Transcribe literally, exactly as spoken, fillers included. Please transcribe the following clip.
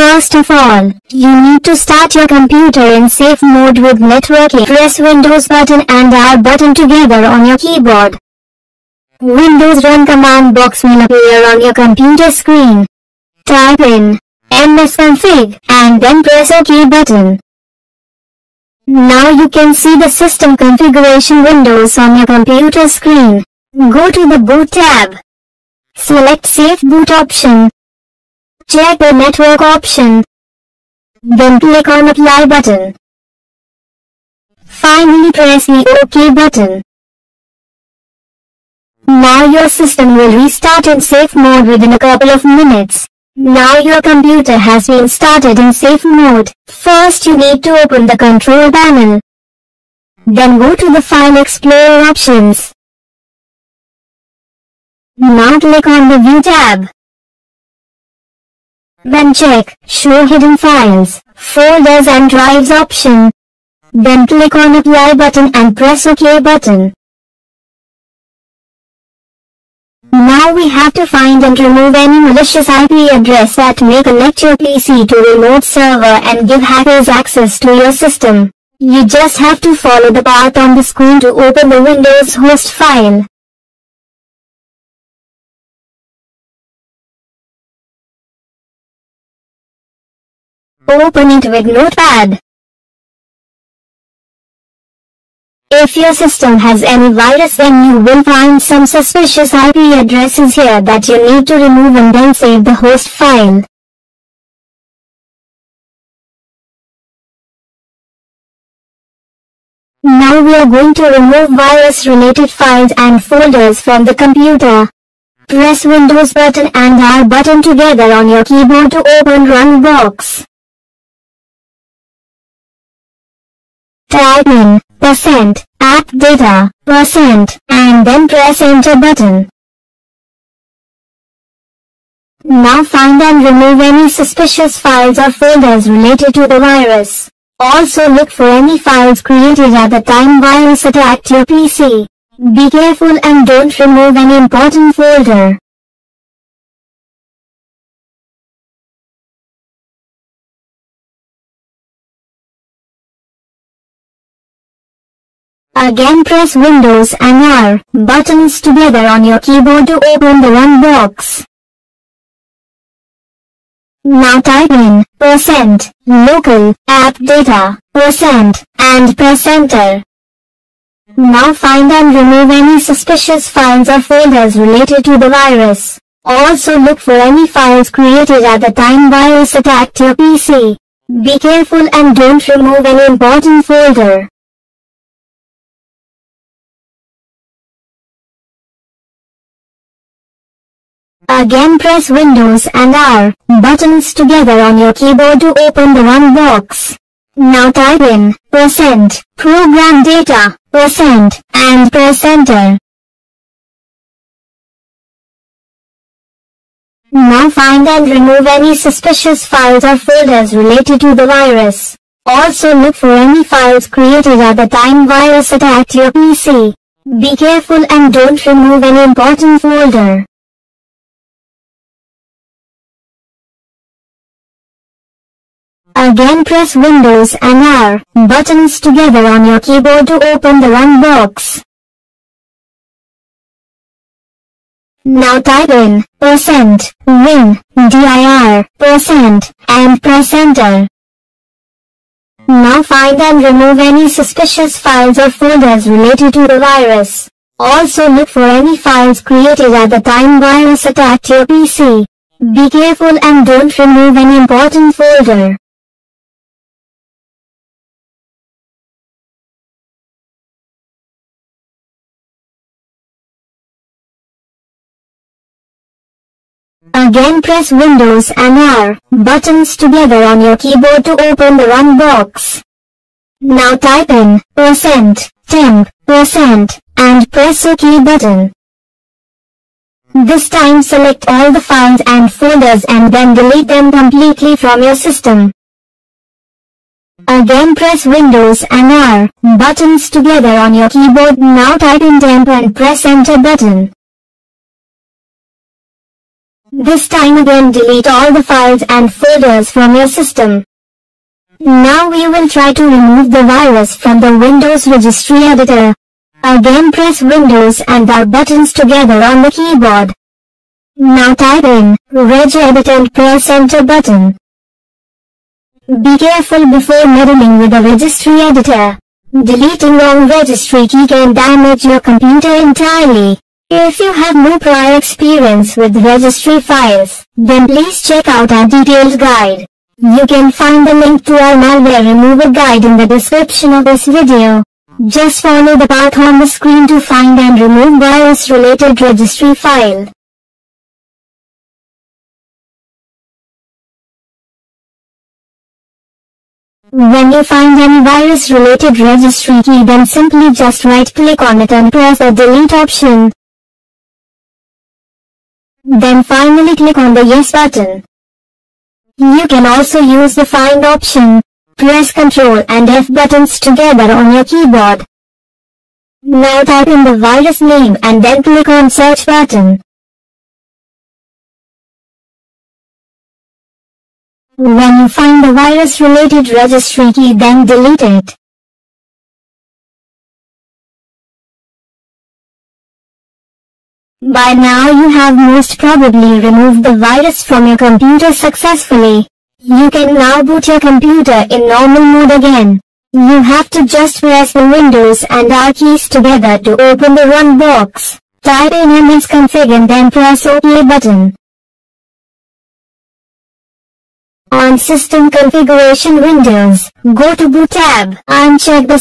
First of all, you need to start your computer in safe mode with networking. Press Windows button and R button together on your keyboard. Windows Run command box will appear on your computer screen. Type in msconfig and then press OK button. Now you can see the system configuration windows on your computer screen. Go to the boot tab. Select safe boot option. Check the network option. Then click on apply button. Finally press the OK button. Now your system will restart in safe mode within a couple of minutes. Now your computer has been started in safe mode. First you need to open the control panel. Then go to the File Explorer options. Now click on the View tab. Then check Show Hidden Files, Folders and Drives option. Then click on Apply button and press OK button. Now we have to find and remove any malicious I P address that may connect your P C to a remote server and give hackers access to your system. You just have to follow the path on the screen to open the Windows host file. Open it with Notepad. If your system has any virus, then you will find some suspicious I P addresses here that you need to remove and then save the host file. Now we are going to remove virus-related files and folders from the computer. Press Windows button and R button together on your keyboard to open Run box. Type in percent app data percent and then press enter button. Now find and remove any suspicious files or folders related to the virus. Also look for any files created at the time virus attacked your P C. Be careful and don't remove any important folder. Again press Windows and R buttons together on your keyboard to open the Run box. Now type in percent local app data percent and press enter. Now find and remove any suspicious files or folders related to the virus. Also look for any files created at the time virus attacked your P C. Be careful and don't remove any important folder. Again press Windows and R buttons together on your keyboard to open the Run box. Now type in percent program data percent and press enter. Now find and remove any suspicious files or folders related to the virus. Also look for any files created at the time virus attacked your P C. Be careful and don't remove any important folder. Again press Windows and R buttons together on your keyboard to open the Run box. Now type in percent win dir percent and press enter. Now find and remove any suspicious files or folders related to the virus. Also look for any files created at the time virus attacked your P C. Be careful and don't remove any important folder. Again press Windows and R buttons together on your keyboard to open the Run box. Now type in percent temp percent and press OK button. This time select all the files and folders and then delete them completely from your system. Again press Windows and R buttons together on your keyboard. Now type in temp and press enter button. This time again delete all the files and folders from your system. Now we will try to remove the virus from the Windows Registry Editor. Again press Windows and the buttons together on the keyboard. Now type in regedit and press enter button. Be careful before meddling with the registry editor. Deleting wrong registry key can damage your computer entirely. If you have no prior experience with registry files, then please check out our detailed guide. You can find the link to our malware removal guide in the description of this video. Just follow the path on the screen to find and remove virus-related registry file. When you find any virus-related registry key, then simply just right-click on it and press the delete option. Then finally click on the Yes button. You can also use the Find option. Press Ctrl and F buttons together on your keyboard. Now type in the virus name and then click on Search button. When you find the virus-related registry key, then delete it. By now you have most probably removed the virus from your computer successfully. You can now boot your computer in normal mode again. You have to just press the Windows and R keys together to open the run box. Type in msconfig and then press OK button. On System Configuration Windows, go to Boot tab and check the